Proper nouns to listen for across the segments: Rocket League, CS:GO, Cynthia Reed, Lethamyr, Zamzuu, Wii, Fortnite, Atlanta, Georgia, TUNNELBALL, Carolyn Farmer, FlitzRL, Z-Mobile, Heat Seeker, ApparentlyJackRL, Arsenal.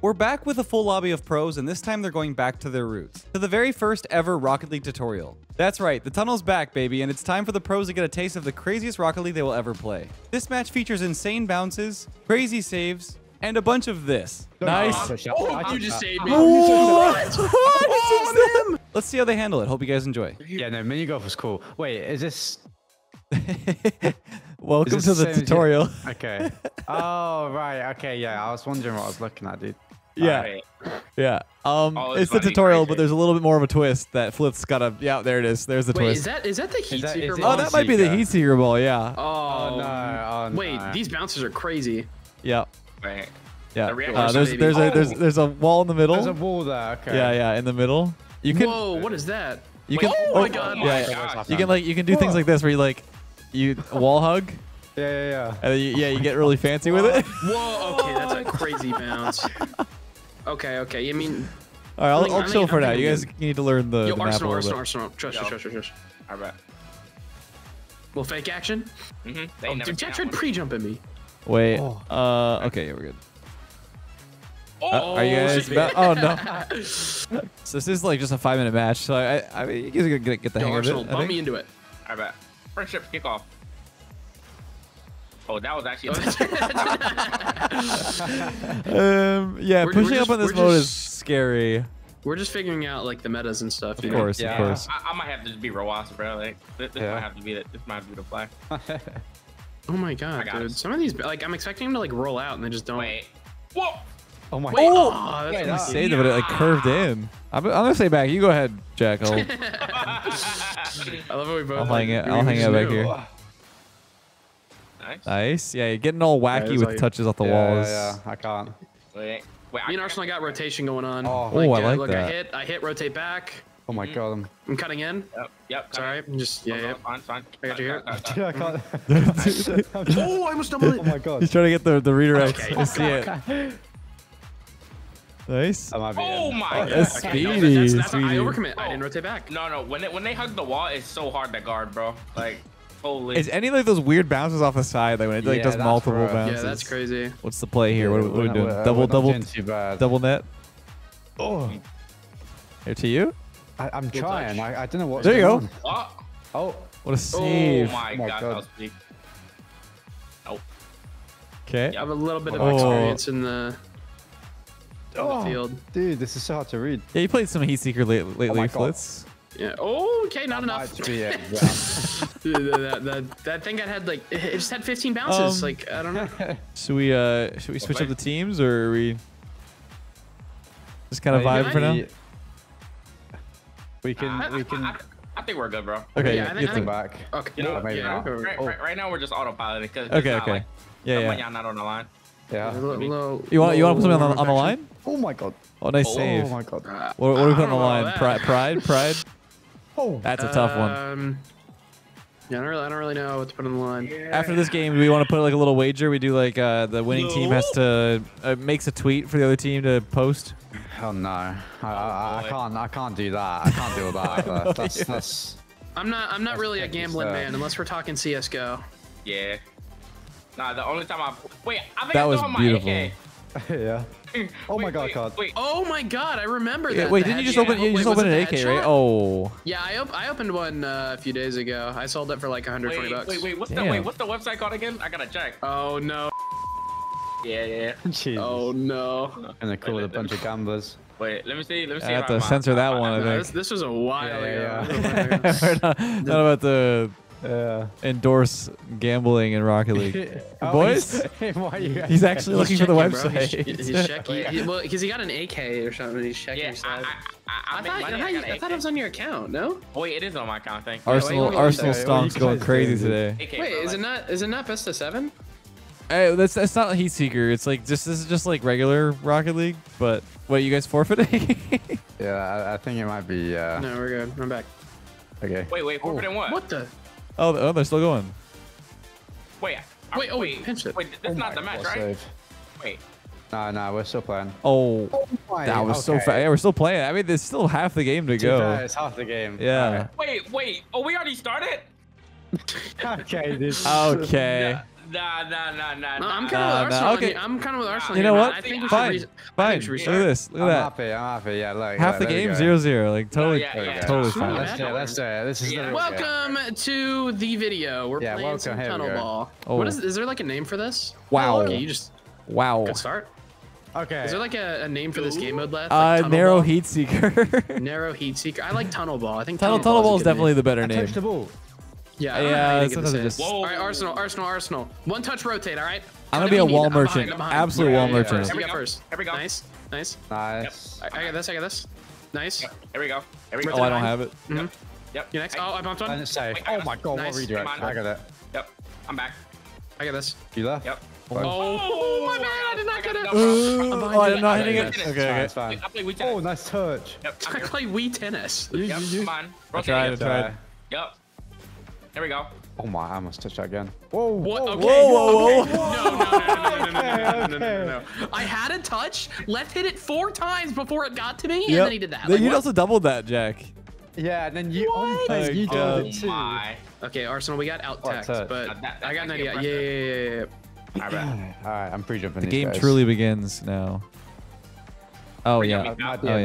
We're back with a full lobby of pros, and this time they're going back to their roots. To the very first ever Rocket League tutorial. That's right, the tunnel's back, baby, and it's time for the pros to get a taste of the craziest Rocket League they will ever play. This match features insane bounces, crazy saves, and a bunch of this. Nice. Oh, you just saved me. What? Them? Let's see how they handle it. Hope you guys enjoy. Yeah, no, mini golf was cool. Wait, is this... Welcome to the tutorial. Okay. Oh, right. Okay. Yeah. I was wondering what I was looking at, dude. Yeah. Right. Yeah. It's the tutorial, but there's a little bit more of a twist that Flip's got a... Yeah, there it is. There's the twist. Is that the Heat Seeker ball? Oh, that might be the Heat Seeker ball. Yeah. Oh, no. Wait, these bouncers are crazy. Yeah. Right. Yeah. There's a wall in the middle. There's a wall there. Okay. Yeah. In the middle. You can. Whoa! What is that? You can. Oh my God! Yeah. You can do things like this where you wall hug. Yeah. And then you get really fancy with it. Whoa! Okay, that's a crazy bounce. Okay. I mean. All right, I'll chill for now. You guys need to learn the map a little bit. Arsenal. Trust. All right. Well, fake action. Did Jack try to pre-jump at me? Wait. Okay, yeah, we're good. Are you guys about? Oh no! So this is like just a 5-minute match. So I mean, you guys are gonna get the hang of it. Bump me into it. I bet. Friendship kickoff. Oh, that was actually. Yeah, pushing up on this mode is scary. We're just figuring out like the metas and stuff. Of course. I might have to be Roas, bro. Like this might have to be it. This might be the flag. Oh my God, dude! It. Some of these, like, I'm expecting them to like roll out, and they just don't. Wait. Whoa! Oh my God! Oh, that's what I saved it, but it like curved in. I'm gonna stay back. You go ahead, Jack. I love how we both. I'll hang out back here. Nice. Yeah, you're getting all wacky with like, touches off the walls. Yeah, I can't. Wait, me and Arsenal got rotation going on. Oh, I like that. I hit. Rotate back. Oh my God! I'm cutting in. Yep. Sorry. Fine. I got you here. Dude, I can't. Oh, I almost doubled it. Oh my God! He's trying to get the redirect. I see it. Nice. Oh my God! That's speedy. That's I overcommit. I didn't rotate back. No. When they hug the wall, it's so hard to guard, bro. Like, holy. Is any like those weird bounces off the side? Like when it does multiple bounces. Yeah, that's crazy. What's the play here? What are we doing? Double net. Oh. Here to you. I'm trying. I don't know what. There you go. Oh. What a save! Oh my God! That was big. Nope. Okay. I have a little bit of experience in the. Field. Dude, this is so hard to read. Yeah, you played some Heat Seeker lately, Flitz. Yeah. Oh, okay, not enough. That thing I had like it just had 15 bounces. Like I don't know. Should we switch up the teams, or are we just kind of vibing for now? We can. I think we're good, bro. Okay, get back. Okay. You know, right now we're just autopiloting because. Okay. Like, yeah. Not on the line. Yeah. You want to put something on the line? Oh my God. Oh, nice save. Oh my God. What do we put on the line? Pride. Oh. That's a tough one. Yeah, I don't really know what to put on the line. Yeah. After this game, we want to put like a little wager. We do like the winning team has to makes a tweet for the other team to post. Oh no. I can't do that. I can't do that. I'm not really a gambling man unless we're talking CS:GO. Yeah. Nah, the only time I think that was beautiful. Yeah. Wait. Oh my God, I remember that. Wait, didn't you just open? You just opened an AK, right? Oh. Yeah, I opened one a few days ago. I sold it for like $120. Wait. What's the website called again? I gotta check. Oh no. Yeah. Jeez. Oh no. And they called a bunch of gamblers. Wait, let me see. I have to censor that one. I think this was a while ago. We're not about the. Endorse gambling in Rocket League. Boys, he's actually looking for the website. He's checking. Because he got an AK or something. He's checking your side. I thought it was on your account, no? Wait, it is on my account, thank you. Arsenal stomp's going crazy today. Wait, is it not best of 7? That's not Heat Seeker. It's like this is just like regular Rocket League, but wait, you guys forfeiting? Yeah, I think it might be No, we're good. I'm back. Okay. Wait, forfeiting what? What the? Oh, they're still going. Wait, pinch it. Wait, that's not the match, right? Save. Wait. No, we're still playing. Oh that was so fast. Yeah, we're still playing. I mean, there's still half the game to go. It's half the game. Yeah. Wait. Oh, we already started? Okay, dude. Okay. Nah. I'm kind of with Arsenal. Okay. I'm kind of with Arsenal. You know what? Fine. Look at this. Look at that. I'm happy. Yeah. Like, half the game 0-0. Like totally fine. Let's do it. Welcome to the video. We're playing some TUNNELBALL. What is there like a name for this? Wow. You just. Wow. Good start. Okay. Is there like a name for this game mode, Leth? Like narrow ball? Heat Seeker. Narrow Heat Seeker. I like TUNNELBALL. I think TUNNELBALL is definitely the better name. Yeah. All right, Arsenal. One touch rotate. All right. I'm gonna be a wall merchant. Absolute wall merchant. Here we go. Nice. Yep. I got this. Nice. Yep. Here we go. Oh, I don't have it. Mm-hmm. Yep. You next. Oh, I bumped one. Oh my god. Nice. What redirect? I got that. Yep. I'm back. I got this. You left. Yep. Oh my bad! I did not get it. Oh, I'm not hitting it. Okay, it's fine. Oh, nice touch. I play Wii tennis. Come on. I tried. Yep. There we go. Oh my, I almost touched that again. Whoa. What? Okay. Whoa. No. I had a touch. Leth hit it 4 times before it got to me, and then he did that. Then you also doubled that, Jack. Yeah, and then you doubled it too. Okay, Arsenal, we got out text, but I got an idea. Yeah. All right, I'm pre-jumping. The game truly begins now. Oh yeah.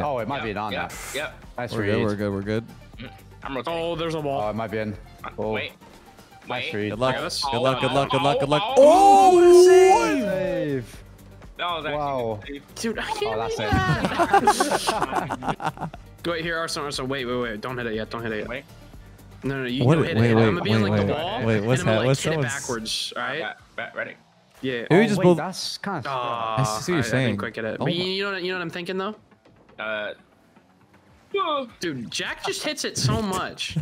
Oh, it might be an on now. Yep. Nice read. We're good. Oh, there's a wall. Oh, it might be in. Oh. Wait. Good luck. Oh, save! Oh, wow. Dude, I can't do that. Wait here, Arsenal. Wait. Don't hit it yet. Wait. No, you don't hit it. I'm gonna be in like the wall. Wait, what's that? What's that? Backwards, right? Ready? Yeah. That's kind of. I see what you're saying. But you know what I'm thinking though. Dude, Jack just hits it so much.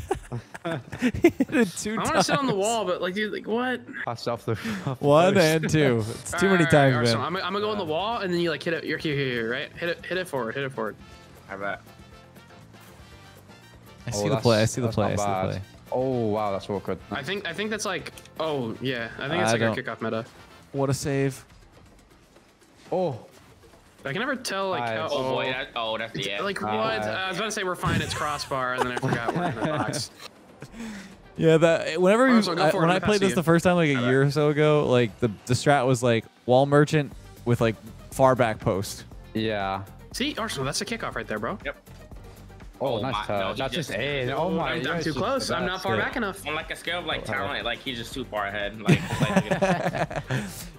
He hit it 2 times. I want to sit on the wall, but like, dude, like what? Passed off the 1 and 2. It's too many times, man. Arsenal, I'm gonna go on the wall, and then you like hit it. You're here, right? Hit it forward. I bet. I see the play. Oh wow, that's awkward. Nice. I think that's like. Oh yeah, I think it's like our kickoff meta. What a save! Oh. I can never tell, like, how... Oh, boy. That's the end. Like, what? I was about to say we're fine. It's crossbar, and then I forgot we're in the box. Yeah, that... Whenever when I played this the first time, like, a year or so ago, like, the strat was, like, wall merchant with, like, far back post. Yeah. See, Arsenal, that's a kickoff right there, bro. Yep. Oh, nice touch. That's just aid. Oh, my. I'm too close. I'm not far back enough. On, like, a scale of, like, talent, like, he's just too far ahead.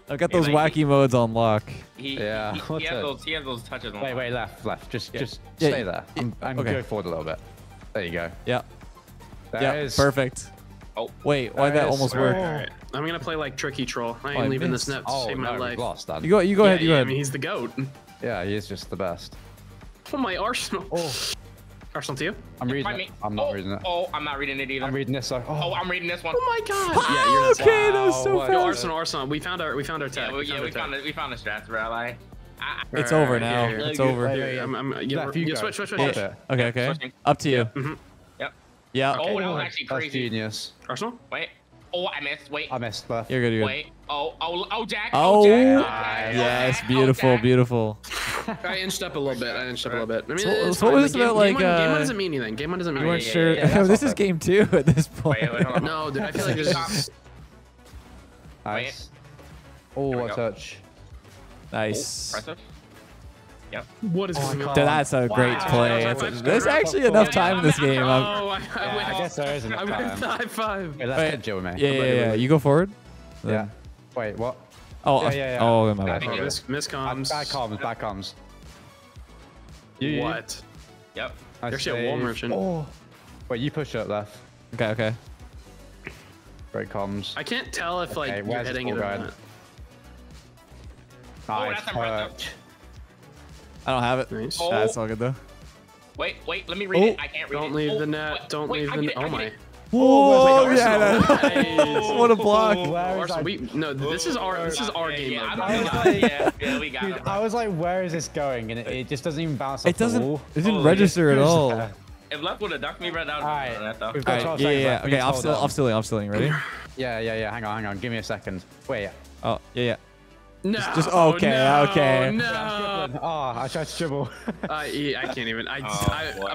I've got those wacky modes on lock. He has those touches on lock. Wait, left. Just stay there. I'm going forward a little bit. There you go. Yeah. That is perfect. Oh, wait, why'd that almost work? Right. I'm going to play like Tricky Troll. I ain't leaving this net to save my life. Lost, you go ahead. You go ahead. I mean, he's the GOAT. Yeah, he is just the best. Oh, my Arsenal. Oh. Arsenal to you? I'm reading it. I'm not reading it. Oh, I'm not reading it either. I'm reading this. Oh, I'm reading this one. Oh my god. Yeah, you're okay, that was so fast. No, Arsenal. We found our tech. We found the strats, bro. Like, it's over now. It's over. Switch. Okay. Up to you. Mm-hmm. Yep. Yeah. Okay. Oh, that was actually crazy. That's genius. Arsenal? Wait. Oh, I missed. Wait. I missed. Left. You're good. Wait. Oh, Jack. Oh, yes. Beautiful. I inched up a little bit. I mean, so what was this about? Like, game one doesn't mean anything. You weren't sure. This is game 2 at this point. Wait, no, dude. I feel like there's. Nice. Oh, a touch. Nice. Yep. What is going on? That's a great play. There's actually enough time in this game. Oh, I guess there is enough time. I went high five. Yeah. You go forward. Yeah. Wait, what? Oh, yeah. Oh, my bad. Miscomms. Bad comms. What? Yep. You're actually a wall merchant. Oh. Wait, you push up left. Okay. Great comms. I can't tell if like you're hitting it or not. Nice touch. I don't have it. Nice. Oh. That's all good though. Wait. Let me read it. I can't read it. Don't leave the net. Oh my. Whoa! Yeah. What a block. This is our game. Yeah, we got it. I was like, where is this going? And it just doesn't even bounce. It didn't register at all. If left would have ducked me right out. All right. Yeah. Okay. I'm stealing. Ready? Yeah. Hang on. Give me a second. Wait. Oh yeah. No. Just okay, no, okay. No. Oh, I tried to dribble. I can't even.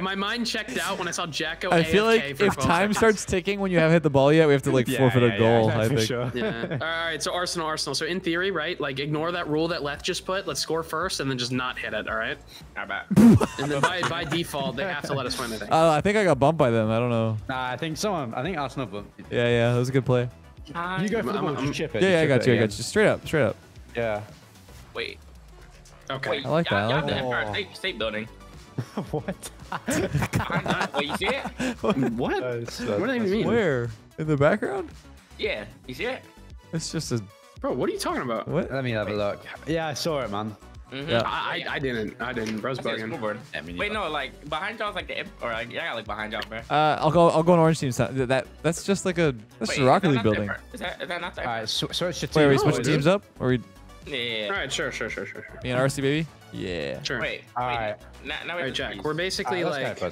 My mind checked out when I saw Jacko. I feel like if time starts ticking when you haven't hit the ball yet, we have to like forfeit a goal. Yeah, I think. Sure. Yeah. All right. So Arsenal. So in theory, right? Like ignore that rule that Leth just put. Let's score first and then just not hit it. All right. How about? And then by default, they have to let us win. I think I got bumped by them. I don't know. Nah, I think Arsenal bumped. Yeah, yeah. That was a good play. You go for the ball. You chip it. Yeah, I got you. Straight up. Yeah. Wait. Okay. Wait, I like that. I like that. State building. What? Wait, you see it? What? What do you mean? Where? In the background? Yeah. You see it? It's just a. Bro, what are you talking about? What? Let me have a look. Yeah, I saw it, man. Mm-hmm. Yeah. I didn't. Bro's bugging. Wait, no, like behind y'all's like the. Or yeah, like behind y'all, bro. I'll go on orange team. That's just like a. That's a Rocket League building. Is that not that? All right, switch to team. Wait, we switch teams up? Or we? Yeah. All right, sure. Me and RC baby. Yeah. Sure. Wait. All right. Now we Jack. We're basically like. I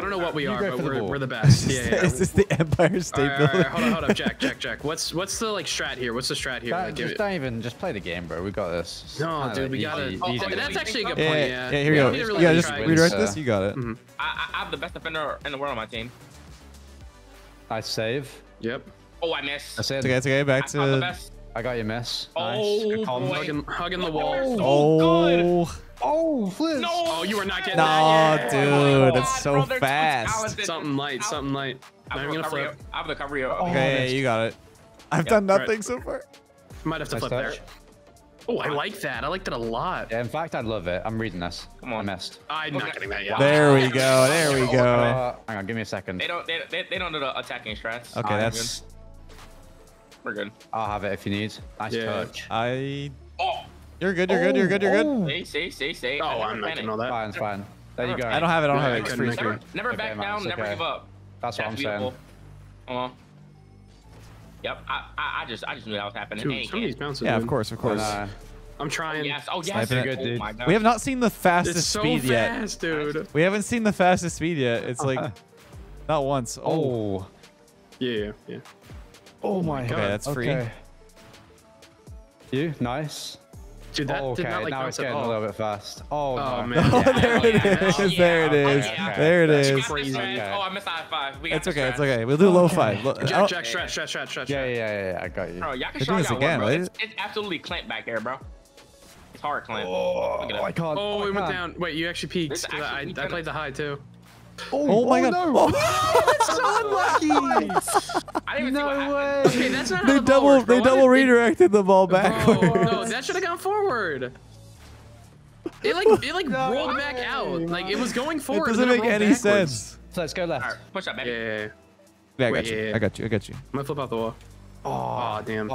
don't know what we are, but we're the best. Yeah. Is this the Empire State Building? All right, hold up, Jack. What's the like strat here? What's the strat here? Just play the game, bro. We got this. It's no, dude, we got it. That's actually a good point. Yeah. Yeah, here we go. Yeah, just redirect this. You got it. I have the best defender in the world on my team. I save. Yep. Oh, I missed. I saved. Okay. Back to. I got your mess. Nice. Hugging the wall. Oh. So good. Oh, Flitz. No. Oh, you are not getting that. No, dude, that's so fast. Something light. I'm going to flip. I have the cover. Okay, you got it. I've done nothing so far. Might have to flip there. Oh, I like that. I like that a lot. Yeah, in fact, I love it. I'm reading this. Come on, I missed. I'm not getting that yet. There we go. Hang on, give me a second. They don't do the attacking strats. Okay, that's... We're good. I'll have it if you need. Nice touch. You're good. Stay. Oh, I'm not getting all that. Fine. There you go. I don't have it. Never back down. Never give up. That's what I'm saying. Yep. I just knew that was happening. Dude, some of these bounces. Yeah, of course. I'm trying. Oh yes. Good, dude. Oh, we have not seen the fastest speed yet. It's so fast, dude. We haven't seen the fastest speed yet. It's like, not once. Oh. Yeah. Oh my God. Okay, that's free. You nice. Dude, that did not like now it's getting a little bit fast. Oh man. There it is. There it is. Crazy. Okay. Oh, I missed high five. It's okay. We'll do low five. Jack, stretch. Yeah. I got you. Bro, y'all can try again, right? It's absolutely clamped back here, bro. It's hard clamp. Oh, I can't. Oh, we went down. Wait, you actually peaked. I played the high too. Oh my God. No. That's so unlucky. I didn't even see what happened. Okay, that's not how the ball works, bro. They double redirected the ball backwards. No, that should have gone forward. It rolled back out. Like it was going forward. It doesn't make any sense. So let's go left. All right, push up, baby. Yeah. I got you. I'm gonna flip out the wall. Oh damn. No.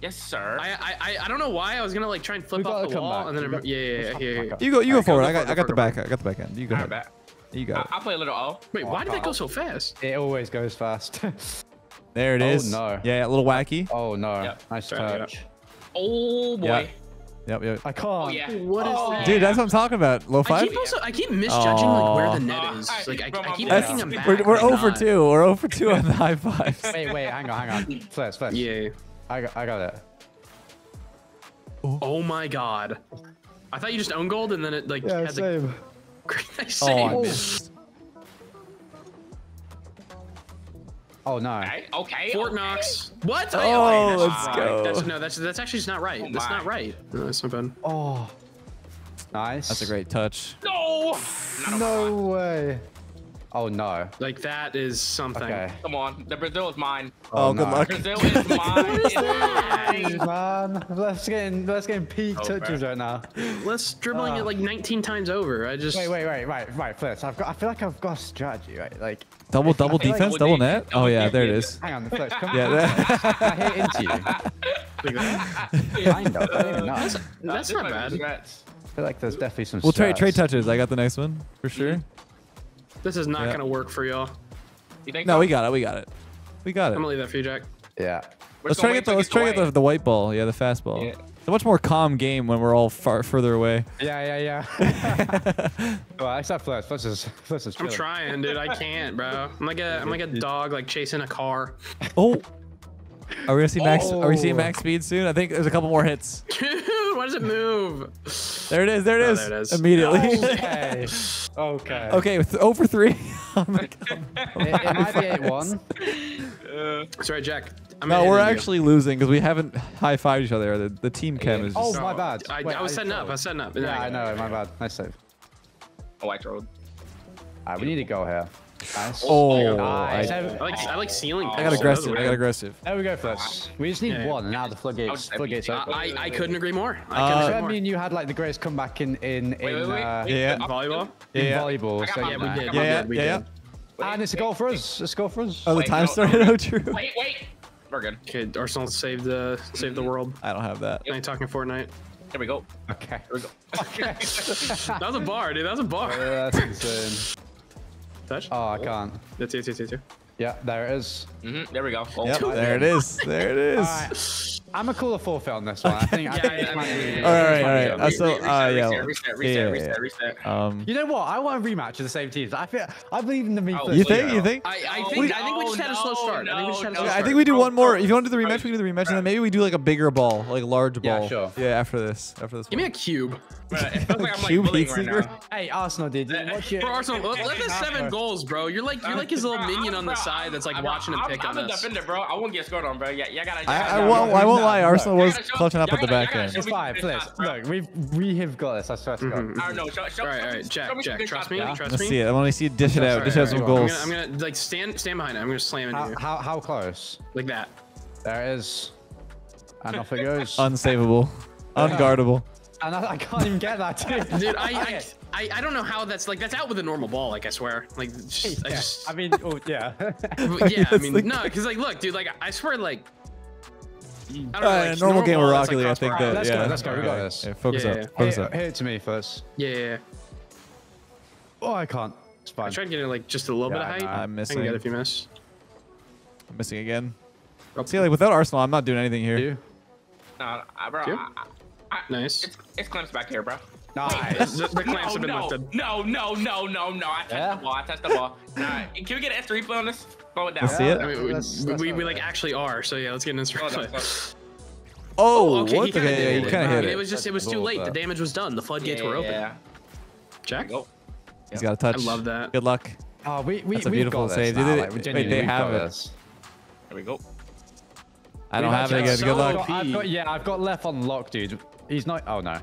Yes, sir. I don't know why I was gonna like try and flip off the wall and then yeah. You go forward. I got the back. I got the back end. You go ahead. You got it. I'll play a little all. Wait, why did that go so fast? It always goes fast. There it is. Oh no. Yeah, a little wacky. Oh no. Yep. Nice touch. Oh boy. Yep. I can't. Oh, yeah. What is that? Dude, that's what I'm talking about. Low five? I keep misjudging like where the net is. I keep thinking I'm back. We're 0 for 2. We're 0 for 2 on the high fives. Wait. Hang on. Flash. Yeah. I got that. Oh my God. I thought you just owned gold and then it like had the... Save. Oh no. Okay. Fort Knox. What? Oh, let's go. That's actually just not right. That's not right. No, that's not bad. Oh. Nice. That's a great touch. No. No way. Oh no. Like that is something. Okay. Come on. The Brazil is mine. Oh, good luck. Brazil is mine. Man, let's get peak touches right now. Let's dribbling it like 19 times over. I just wait. First, I feel like I've got a strategy, right? Like double defense, like double net. Oh yeah, there it is. Hang on, first, come on. Yeah. I hit into you. That's not bad. I feel like there's definitely some. We'll trade touches. I got the next one for sure. This is not gonna work for y'all. No, so? We got it. I'm gonna leave that for you, Jack. Yeah. Let's try to get the white ball. Yeah, the fastball. Yeah. It's a much more calm game when we're all further away. Yeah. Well, I saw Flash. Flash is I'm trying, dude. I can't, bro. I'm like a dog, like chasing a car. Oh. Are we gonna see max? Oh. Are we seeing max speed soon? I think there's a couple more hits. Dude, why does it move? There it is. There it is. There it is. Immediately. Okay. Okay. Okay. With 0 for 3. Oh my God. It might be 8-1. Sorry, Jack. No, we're actually losing because we haven't high-fived each other. The team chem is. Oh, my bad. I was setting up. Yeah, I know. My bad. Nice save. Oh, I rolled. Alright, we need to go here. Nice. Oh, nice. I like ceiling. I got aggressive. There we go, Fletch. We just need one, and now the floodgates open. I couldn't agree more. I mean, you had like the greatest comeback in volleyball. Volleyball. Yeah, we did. And it's a goal for us. It's a goal for us. Oh, the time started. Oh, true. Wait. We're good. Okay, Arsenal saved the world. I don't have that. I ain't talking Fortnite. There we go. Okay. There we go. Okay. That was a bar, dude. That was a bar. Yeah, that's insane. Touch? Oh, I can't. That's it. Yeah, there it is. Mm-hmm. There we go. Oh, yep, there it is. There it is. Right. I'm a cooler forfeit on this one. Okay. I think. All right. So, Reset. You know what? I want a rematch of the same teams. I believe in the me first. You think? I think we just had a slow start. I think we do one more. If you want to do the rematch, we can do the rematch, and then maybe we do like a bigger ball, like large ball. Yeah, sure. Yeah, after this. Give me a cube. It feels like I'm like bullying right now. Hey, Arsenal, dude. For Arsenal, look at 7 goals, bro. You're like his little minion on the side that's like watching him pick on us. I'm a defender, bro. I won't get scored on, bro. Yeah, I won't lie. Arsenal was clutching up at the back end. It's fine, please. Look, we have got this. I swear to God. I don't know. All right. Jack. Trust me. Let's see it. I want to see it. Dish it out. Dish out some goals. I'm gonna like stand behind it. I'm gonna slam it in here. How close? Like that. There it is. And off it goes. Unsavable. Unguardable. And I can't even get that, dude. Dude, I don't know how that's like. That's out with a normal ball, like I swear. Like, I mean, oh yeah. Yeah, I mean, no, because like, look, dude, like I swear, like. I don't know, like, normal game of Rocket League, like, I think that. Let's go. We got this. Yeah, focus up. Hit it to me first. Yeah. Oh, I can't. It's fine. I tried getting like just a little bit of height. I'm missing. I can get it if you miss. I'm missing again. Okay. See, like without Arsenal, I'm not doing anything here. You? No, bro. Nice. It's clamps back here, bro. Nice. The clamps have been lifted. No. I touched the ball. Nah, can we get an S3 play on this? Slow it down. Let's see it. I mean, we like actually are. So yeah, let's get an S3 play. Oh, okay. What? Okay, you kind of hit it. It was too late. The damage was done. The floodgates were open. Yeah. Jack. He's got a touch. I love that. Good luck. Oh, that's a beautiful save. Wait, they have it. There we go. I don't have it again. Good luck. I've got left on lock, dude. He's not. Oh no.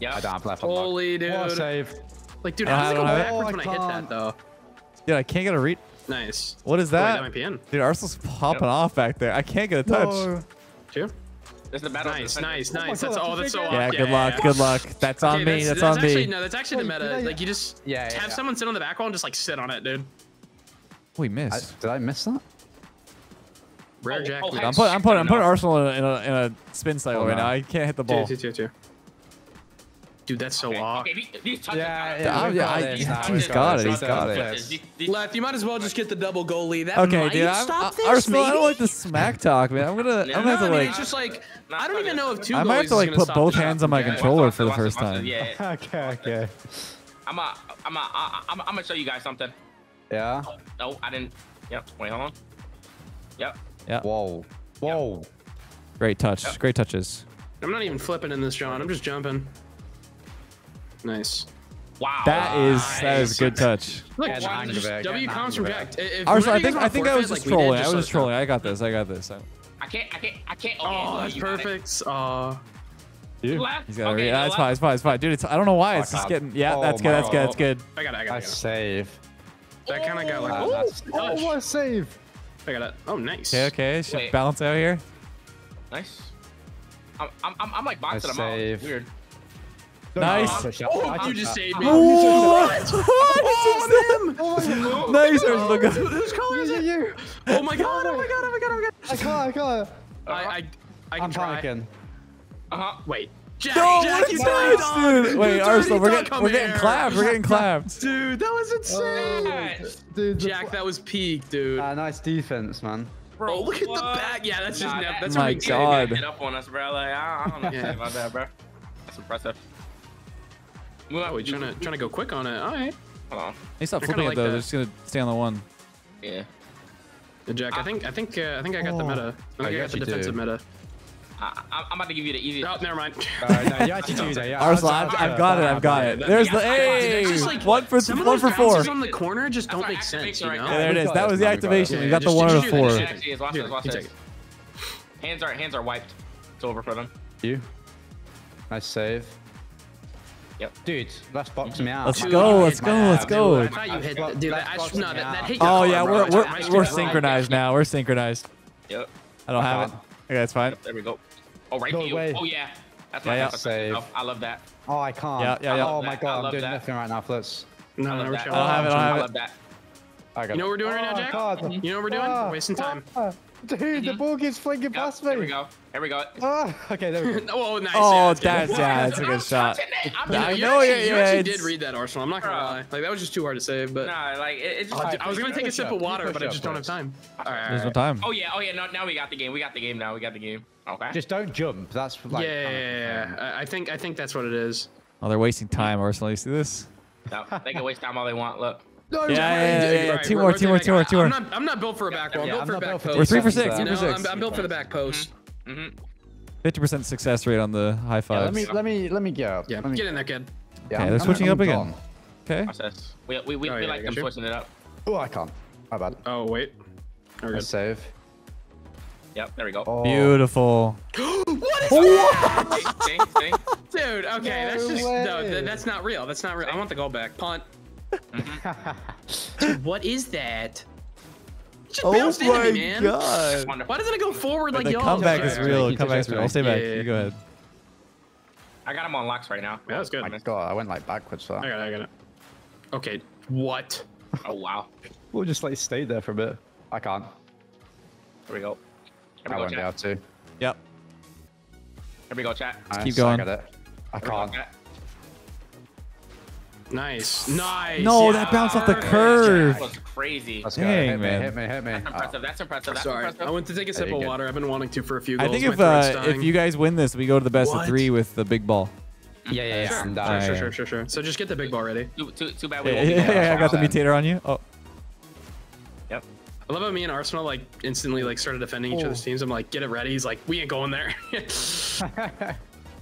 Yeah. I don't have left on lock. Holy dude. What a save. Like, dude, how does it go backwards when I hit that though? Dude, I can't get a read. Nice. What is that? Wait, that might be in. Dude, Arsenal's popping off back there. I can't get a touch. Sure. There's the battle. Nice. That's so off. Yeah, good luck. That's on me. That's on me. No, that's actually the meta. Like, you just have someone sit on the back wall and just like sit on it, dude. We missed. Did I miss that? Rare Jack. I'm putting Arsenal in a spin cycle right now. I can't hit the ball. Dude, that's so off. Yeah. He's got it. Left, you might as well just get the double goalie. That okay, might dude, stop this, Arsenal, maybe? I don't like the smack talk, man. I'm gonna have to, it's just like, I don't even know if two goalies. I might have to like put both hands on my controller for the first time. Okay. I'm gonna show you guys something. Yeah. No, I didn't. Yep. Wait, hold on. Yep. Whoa. Great touch. Yep. Great touches. I'm not even flipping in this, John. I'm just jumping. Nice. Wow. That is good touch. Look, W comes from Jack. I think I was just trolling. I was just trolling. I got this. I can't. Oh, that's perfect. Dude, he's got it. It's fine. Dude, I don't know why it's just getting. Yeah, that's good. I got it. I save. That kind of got like. Oh, what a save! I got it. Oh, nice. Okay. Should balance out here. Nice. I'm like boxing them out. Weird. Nice. Oh, you just saved me. What? What? Nice. Whose color is it? Oh my God. Oh my God. I can't. I can try again. Wait. Jack. No, dude. Wait, Arsenal. We're getting clapped. Dude, that was insane. Dude, Jack, that was peak, dude. Nice defense, man. Bro, look at the back. Yeah, that's just. That's my God. Get up on us, bro. Like, I don't know shit about that, bro. That's impressive. Well, we're trying to go quick on it. All right. Hold on. They stop flipping it though. They're just gonna stay on the one. Yeah. Jack, I think I got the meta. I got the defensive meta. I'm about to give you the easiest. Oh, never mind. I've got it. There's the one for four. On the corner just don't make sense. Right, you know? Yeah, there it is. That was the activation. You got the one out of four. Hands are wiped. It's over for them. You. Nice save. Yep. Dude, let's box me out. Let's go. Dude, I thought you hit that. Dude, that hit. Oh yeah, we're synchronized now. We're synchronized. Yep. I don't have it. Okay, that's fine. There we go. Oh, right field. Oh, yeah. That's my save. I love that. Oh, I can't. Yeah. Oh, my God. I'm doing nothing right now, Flitz. No, I don't have it. I love that. You know what we're doing right now, Jack? You know what we're doing? We're wasting time. Dude, the ball keeps flanking past me. There we go. Okay, there we go. Oh, nice. Oh, that's a good shot. I know you actually did read that, Arsenal. I'm not going to lie. Like, that was just too hard to save, but... Nah, like, it's just... I was going to take a sip of water, but I just don't have time. There's no time. Oh, yeah. Now we got the game. Okay. Just don't jump. That's like... Yeah. I think that's what it is. Oh, they're wasting time, Arsenal. You see this? No, they can waste time all they want. Look. No, yeah. Right. Two more. I'm not built for a back wall. I'm built for a back post. We're 3 for 6. You know, I'm built for the back post. 50% success rate on the high fives. Let me get up. Yeah, get in there, kid. Yeah, they're switching up again. Okay. We like them switching it up. Oh, I can't. My bad. Oh wait. Good save. Yep, there we go. Oh. Beautiful. What is that? Dude, okay, that's just no. That's not real. I want the goal back. Punt. Dude, what is that? Oh my God! Why doesn't it go forward like y'all? Comeback is real. I'll stay back. You go ahead. I got him on locks right now. That was good. Oh my God, I went like backwards for that. I got it. Okay. What? Oh wow. We'll just like stay there for a bit. I can't. There we go. I went down too. Yep. Here we go, chat. Just keep going. I can't. Nice. No, yeah. That bounced off the curve. That was crazy. Dang, man. Hit me. That's impressive. I went to take a sip of water. I've been wanting to for a few goals. I think if you guys win this, we go to the best of three with the big ball. Yeah. Sure. So just get the big ball ready. Too bad we won't be there. Yeah, I got the mutator on you. Oh. Yep. I love how me and Arsenal like instantly like started defending each other's teams. I'm like, get it ready. He's like, we ain't going there.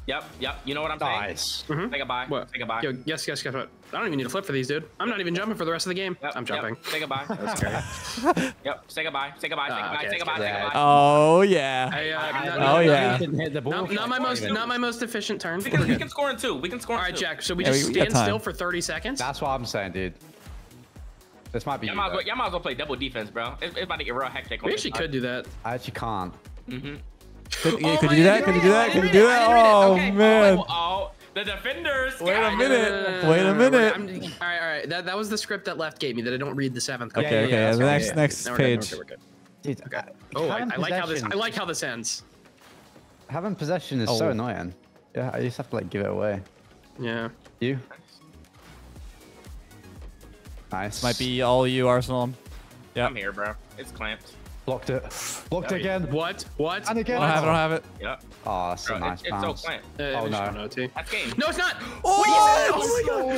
Yep. You know what I'm saying? Nice. Say goodbye. What? Say goodbye. Yo, yes. I don't even need to flip for these, dude. I'm not even jumping for the rest of the game. Yep, I'm jumping. Yep. Say goodbye. That's scary. Yep. Say goodbye. Oh yeah. I didn't hit the ball. Not my most efficient turn. Because we can score in two. All right, Jack. So we just stand still for 30 seconds. That's what I'm saying, dude. This might be. Y'all might as well play double defense, bro. It's about to get real hectic. We actually could do that. I actually can't. Could you do that? Oh, okay. Man. Oh, the defenders. Wait a minute. All right. That was the script that Left gave me that I don't read the seventh. Okay. Next page. Okay. Oh, I like how this. I like how this ends. Having possession is so annoying. Yeah, I just have to like give it away. Yeah. You. Nice. Might be all you, Arsenal. Yeah. I'm here, bro. It's clamped. Blocked it again. Yeah. What? And again. I don't have it. Yep. Oh, that's a nice bounce. It's so planned. Oh, no. That's game. No, it's not. Oh my God.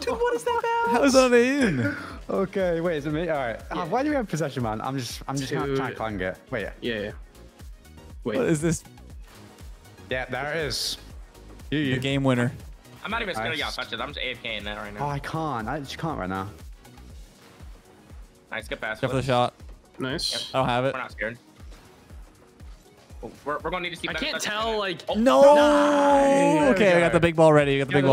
Dude, what is that bounce? How is that in? Okay, wait, is it me? All right. Yeah. Why do we have possession, man? I'm just going to try and clang it. Wait. Yeah. Wait. What is this? Yeah, there it is. The game winner. I'm not even scared of y'all touches. I'm just AFK in that right now. Oh, I can't. I just can't right now. Nice, get past. Go for the shot. Nice. Yep. I don't have it. We're not scared. We're gonna need to see. I can't tell. Like no. Okay, I got the big ball ready. Scary.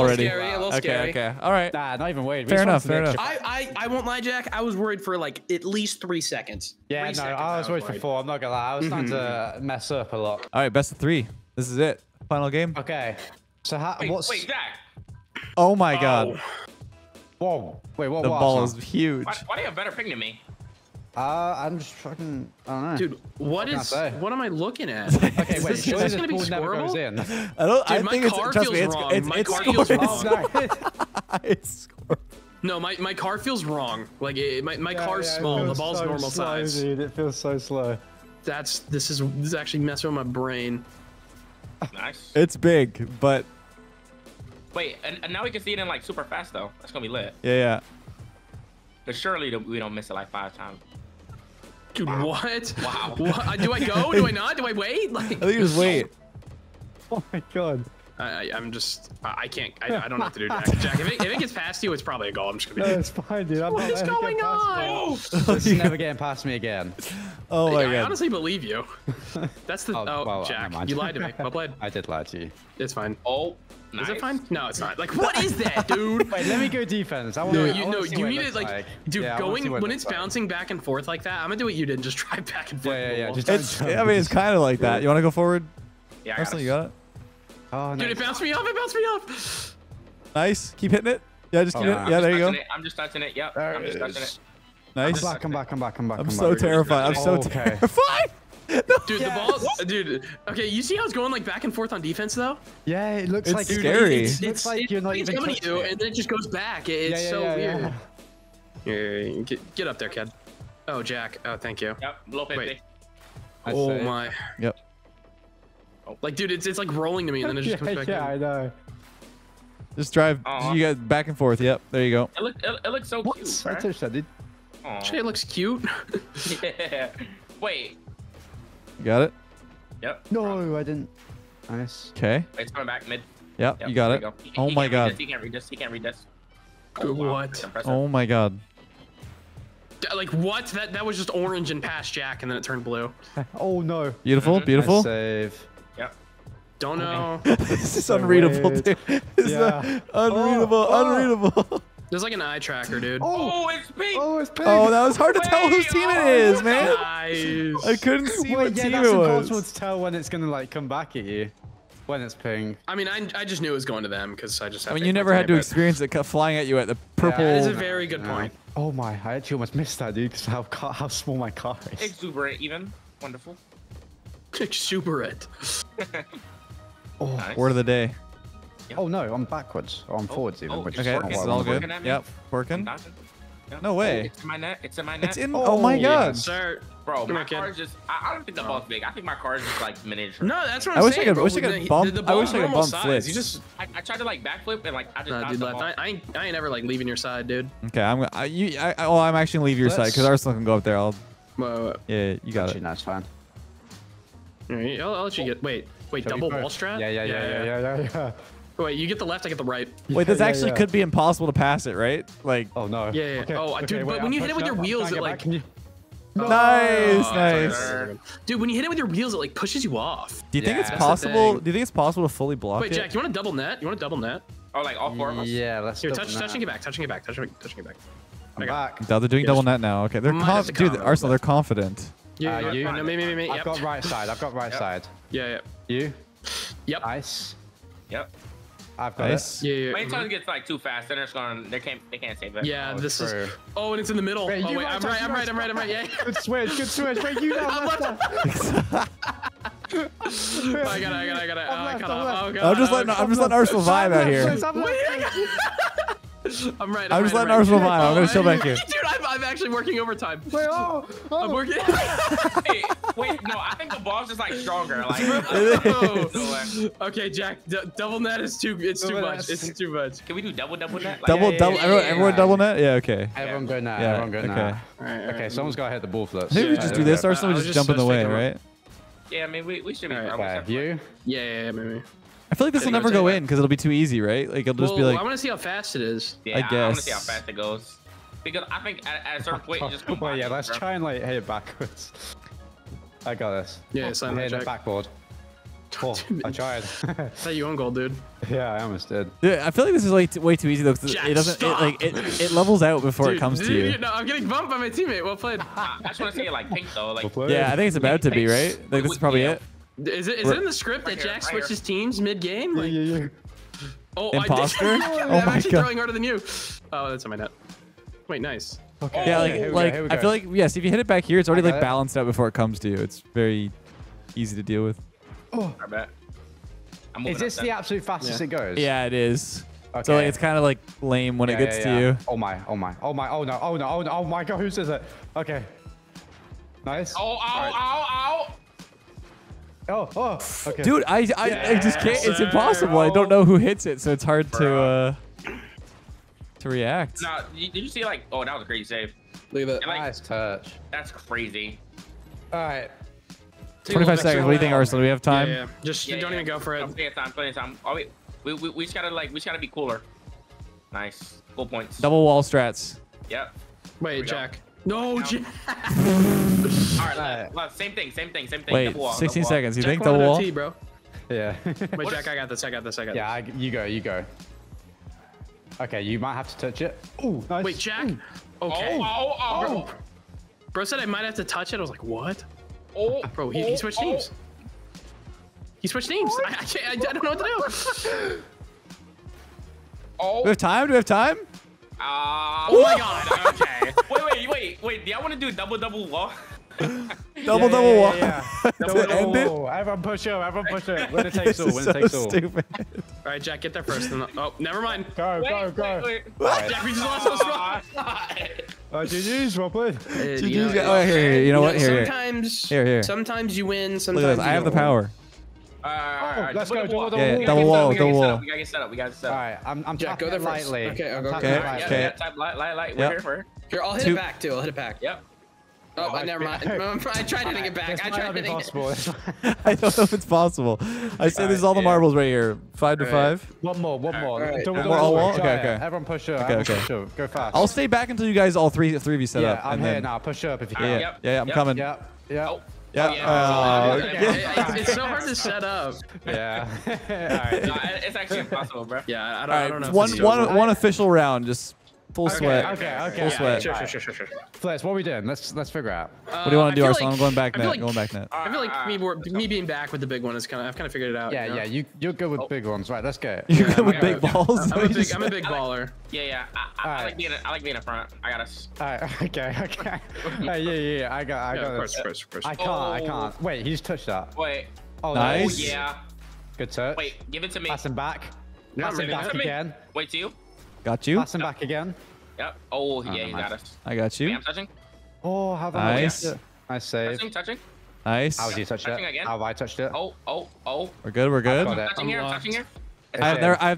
Okay. All right. Nah, not even waiting. Fair enough. I won't lie, Jack. I was worried for like at least 3 seconds. Yeah. I was worried for 4. I'm not gonna lie. I was starting to mess up a lot. All right, best of 3. This is it. Final game. Okay. So wait, Jack. Oh my God. Whoa. Wait. What? The ball is huge. Why do you have better ping than me? I'm just fucking. I don't know. Dude, what am I looking at? Okay, wait. Is this gonna be scoreable? I think my car feels wrong. No, my car feels wrong. Like my car's small. The ball's so normal size. Dude, it feels so slow. This is actually messing with my brain. Nice. It's big, but. Wait, and now we can see it in like super fast though. That's gonna be lit. Yeah. But surely we don't miss it like 5 times. Dude, what? Wow. What? Do I go? Do I not? Do I wait? Like, I think it was wait. Oh my god. I can't. I don't know what to do, Jack. Jack, if it gets past you, it's probably a goal. I'm just gonna be. No, it's fine, dude. What is going on? This is never getting past me again. Oh my god. I honestly believe you. That's the. Oh, Jack, you lied to me. Well played. I did lie to you. It's fine. Oh. Nice. Is it fine? No, it's not. Like, what is that, dude? Wait, let me go defense. I want to. No, you need it, like, dude, yeah, going when it's bouncing back and forth like that. I'm gonna do what you did, just drive back and forth. Yeah. I mean, it's kind of like that. You want to go forward? Yeah. Arsenal, you got it. Oh, nice. Dude, it bounced me off. Nice. Keep hitting it. Yeah, just keep it. Yeah, there you go. I'm just touching it. Yep. I'm just touching it. Nice. Come back. I'm so terrified. I'm so terrified. No. Dude, the ball, dude. Okay, you see how it's going like back and forth on defense though? Yeah, it looks like scary. It looks like you're not even coming to you, and then it just goes back. It's so weird. Yeah. Get up there, kid. Oh, Jack. Oh, thank you. Yep. Low 50. Wait. Oh my. Yep. Like, dude, it's like rolling to me, and then it just comes back. Yeah, in. I know. Just drive. You got back and forth. Yep. There you go. It looks so cute. Right? I touched that, dude. Shit, it looks cute. Yeah. Wait. You got it? Yep. No, I didn't. Nice. Okay. It's coming back mid. Yep, you got it. Go. Oh my god. He can't read this. Oh, wow. What? Oh my god. Like, what? That was just orange and past Jack, and then it turned blue. Oh no. Beautiful, beautiful. Nice save. Yep. Don't know. This is so unreadable, dude. This is unreadable, unreadable. There's like an eye tracker, dude. Oh, it's pink! Oh, that was hard to tell whose team it is, man. Nice. I couldn't see what team it was. Yeah, that's impossible to tell when it's gonna like come back at you, when it's ping. I mean, I just knew it was going to them because I just. I mean, you never had to experience it flying at you at the purple. Yeah, that is a very good point. Oh my! I actually almost missed that, dude, because how small my car is. Exuberant, even wonderful. Exuberant. Oh, nice. Word of the day. Oh no, I'm backwards. Or I'm forwards even. Which okay, it's all good. Yep, working. No way. It's in my net. It's in. Oh my god. Yes, sir. Bro, my car is just. I don't think the ball's big. I think my car is just like miniature. No, that's what I'm saying. I wish I could bump. I wish I could bump Flitz. You just. I tried to like backflip and like I just knocked the ball. I ain't ever like leaving your side, dude. Okay, I'm. I'm actually leaving your side because Arsenal can go up there. I'll. Yeah, you got it. That's fine. All right, I'll let you get. Wait, double wall strat. Yeah. Wait, you get the left, I get the right. Wait, this actually could be impossible to pass it, right? Like, oh no. Yeah. Okay. Oh, dude, but when you hit it with your wheels, it like. Nice. Dude, when you hit it with your wheels, it like pushes you off. Do you think it's possible? Do you think it's possible to fully block? Wait, Jack, you want to double net? Oh, like all four of us? Yeah, let's. Here, touching it back. Touching it back. I'm back. They're doing double net now. Okay, they're confident. Dude, Arsenal, they're confident. Yeah. You. No, me. I've got right side. Yeah. You. Yep. Ice. Yep. I've got it. Yeah. Wait until it gets like too fast, then it's gone. They can't save it. Yeah, this is. Oh, and it's in the middle. Wait, I'm right. Yeah. Good switch. Wait, you know. I got it. I'm just letting Arsenal vibe out here. I'm just letting Arsenal vibe. I'm gonna chill back here. Dude, I'm actually working overtime. I'm working. Wait, no, I think the ball's just like stronger. Like, okay, Jack, double net is too. It's too much. It's too much. Can we do double net? Like, double. Everyone double net. Yeah, okay. Everyone go now. Okay, someone's gotta hit the ball flips. Maybe we just do this. Arsenal just jump in the way, right? Yeah, I mean we should be. You? Yeah, maybe. I feel like this will never go in because it'll be too easy, right? Like, it'll just be like. I want to see how fast it is. Yeah, I guess. I want to see how fast it goes. Because I think at a certain point, you just go back. Yeah, let's try and like hit it backwards. I got this. Yeah, same. Hit it backboard. Oh, I tried. That you own goal, dude. Yeah, I almost did. Dude, I feel like this is like way too easy though. Cause Jack, it doesn't. It levels out before it comes to you. No, I'm getting bumped by my teammate. Well played. I just want to see it like pink though. Like. Yeah, I think it's about to be right. Like this is probably it. Is it in the script that Jack switches teams mid-game? Like, yeah. Oh, imposter? I'm actually throwing harder than you. Oh, that's on my net. Wait, nice. Okay. Yeah, like I feel like yes, if you hit it back here, it's already like balanced out before it comes to you. It's very easy to deal with. Oh, I bet. Is this the absolute fastest it goes? Yeah, it is. Okay. So like, it's kind of like lame when it gets to you. Oh my! Oh no! Oh my God! Who says it? Okay. Nice. Ow! Oh, okay. Dude, I just can't. It's impossible. I don't know who hits it, so it's hard to react. Nah, did you see like? Oh, that was a great save. Look at that nice touch. That's crazy. All right. 25 seconds. What do you think, Arsenal? Do we have time? Yeah. Just don't even go for it. Plenty of time. Plenty of time. Oh, we just gotta like be cooler. Nice. Cool points. Double wall strats. Yep. Wait, Jack. No, no. Jack. All right, left. Same thing. Same thing. Same thing. Wait. Double wall, 16 double seconds. You Jack think double wall? OT, bro. Yeah. Wait, Jack. I got this. I got this. I got this. Yeah. You go. You go. Okay. You might have to touch it. Ooh. Nice. Wait, Jack. Ooh. Okay. Oh, oh, oh. Bro said I might have to touch it. I was like, what? Oh, bro, he switched teams. He switched teams. I don't know what to do. Oh. Do we have time? Do we have time? Oh my god. Okay. Wait. Do y'all want to do double wall? double wall. Yeah. Double wall. Everyone push up. When it takes all. Stupid. All right, Jack, get there first. Oh, never mind. Go. Wait. Jack, we just lost those spots. GG's, well played. GG's. Oh, here. You know what? Here. Sometimes you win. Sometimes I have the power. Let's go. Double wall. Double wall. We gotta get set up. All right, I'm Jack. Go there first. Okay. Okay. Light. We're here. Here, I'll hit it back too. Yep. Oh, never mind. I tried hitting it back. I tried hitting it. I don't know if it's possible. I said there's all the marbles right here. 5 to 5. One more. Right. Double wall. Okay. Everyone push up. Okay. Go fast. I'll stay back until you guys all three of you set up. I'm here now. Push up if you can. Yeah. I'm coming. Yep. Yeah. It's so hard to set up. Yeah. All right. No, it's actually impossible, bro. Yeah. I don't know. One official round. Just. Full sweat. Okay. Full sweat. Sure. Fliz, what are we doing? Let's figure out. What do you want to do, Arsenal? Like, I'm going back net. I feel like me being back with the big one is kind of. I've kind of figured it out. Yeah, you know? You're good with big ones, right? Let's go. You're good with big balls. I'm a big baller. Yeah. I like being up front. I got us. Okay. Yeah. I got this. First. I can't. Wait, he just touched that. Wait. Oh, nice. Yeah. Good touch. Wait, give it to me. Passing back. Passing back again. Wait, to you. Got you. Passing back again. Yep. Oh, yeah, you got us. I got you. Yeah, I'm touching. Oh, how about nice. Nice save. Touching. Nice. How did you touch it? Again. How have I touched it? Oh. We're good. I'm touching here.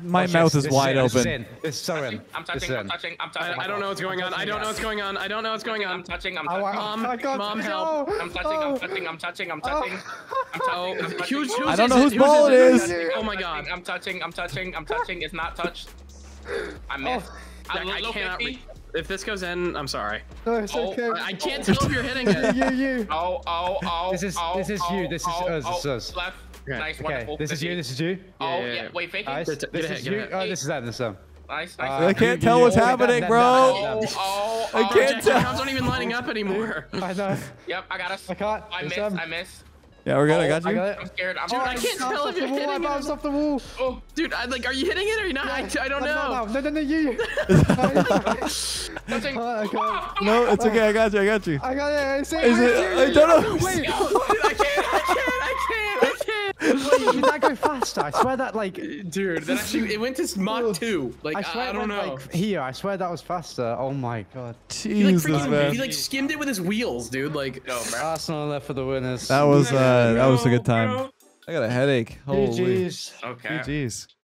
My mouth is wide open. It's so in. I'm touching. I don't know what's going on. I'm touching. Mom, help. I'm touching. I don't know whose ball it is. Oh, my God. I'm touching. It's not touched. I missed. I cannot. If this goes in, I'm sorry. No, it's okay. I can't tell if you're hitting it. You. Oh. This is you. This is us. This is us. Left. Okay. Nice. Okay. Wonderful. This is you. Yeah. Wait, fake it. This is you. Oh, this is that. This is them. Nice. I can't tell what's happening, bro. I can't tell. The rounds aren't even lining up anymore. I know. Yep, I got us. I missed. Yeah, we're good. I got you. I'm scared. Dude, I can't tell if you're hitting it. I bounced off the wall. Oh, dude, are you hitting it or not? Yeah. I don't know. No, you. No, it's okay. I got you. I got it. I don't know. Wait. I can't. Did that go faster? I swear that, like... Dude, that actually... It went to Mach 2. Like, I don't know. Like, here, I swear that was faster. Oh, my God. Jesus, man. He, like, skimmed it with his wheels, dude. Like... No, bro. Arsenal left for the winners. That was a good time. Bro. I got a headache. Holy. GG's. Okay. GG's.